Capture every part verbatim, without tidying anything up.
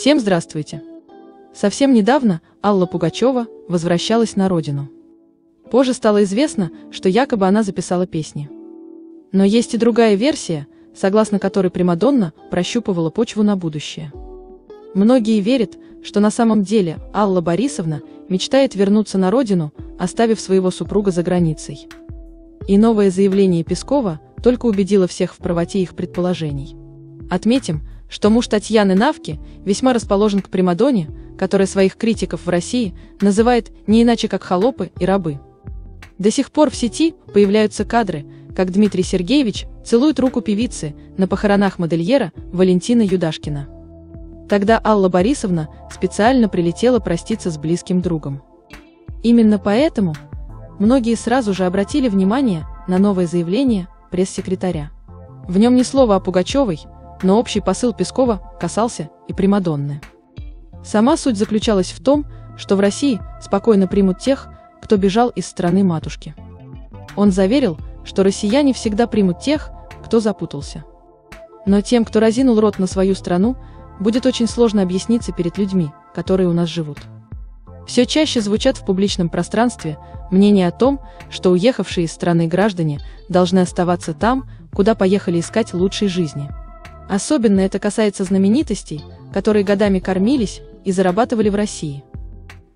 Всем здравствуйте! Совсем недавно Алла Пугачева возвращалась на родину. Позже стало известно, что якобы она записала песни. Но есть и другая версия, согласно которой Примадонна прощупывала почву на будущее. Многие верят, что на самом деле Алла Борисовна мечтает вернуться на родину, оставив своего супруга за границей. И новое заявление Пескова только убедило всех в правоте их предположений. Отметим, что муж Татьяны Навки весьма расположен к Примадонне, которая своих критиков в России называет не иначе как холопы и рабы. До сих пор в сети появляются кадры, как Дмитрий Сергеевич целует руку певицы на похоронах модельера Валентина Юдашкина. Тогда Алла Борисовна специально прилетела проститься с близким другом. Именно поэтому многие сразу же обратили внимание на новое заявление пресс-секретаря. В нем ни слова о Пугачевой, но общий посыл Пескова касался и Примадонны. Сама суть заключалась в том, что в России спокойно примут тех, кто бежал из страны матушки. Он заверил, что россияне всегда примут тех, кто запутался. Но тем, кто разинул рот на свою страну, будет очень сложно объясниться перед людьми, которые у нас живут. Все чаще звучат в публичном пространстве мнения о том, что уехавшие из страны граждане должны оставаться там, куда поехали искать лучшей жизни. Особенно это касается знаменитостей, которые годами кормились и зарабатывали в России.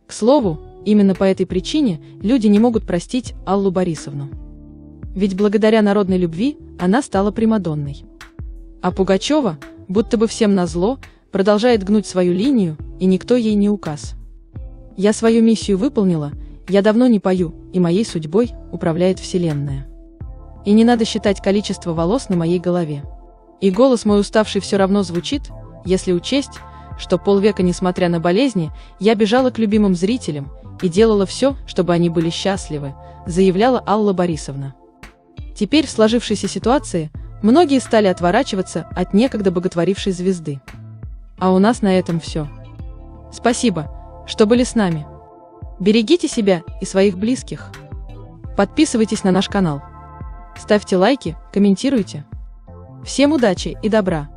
К слову, именно по этой причине люди не могут простить Аллу Борисовну. Ведь благодаря народной любви она стала Примадонной. А Пугачева, будто бы всем назло, продолжает гнуть свою линию, и никто ей не указ. Я свою миссию выполнила, я давно не пою, и моей судьбой управляет вселенная. И не надо считать количество волос на моей голове. И голос мой уставший все равно звучит, если учесть, что полвека, несмотря на болезни, я бежала к любимым зрителям и делала все, чтобы они были счастливы, заявляла Алла Борисовна. Теперь в сложившейся ситуации многие стали отворачиваться от некогда боготворившей звезды. А у нас на этом все. Спасибо, что были с нами. Берегите себя и своих близких. Подписывайтесь на наш канал. Ставьте лайки, комментируйте. Всем удачи и добра!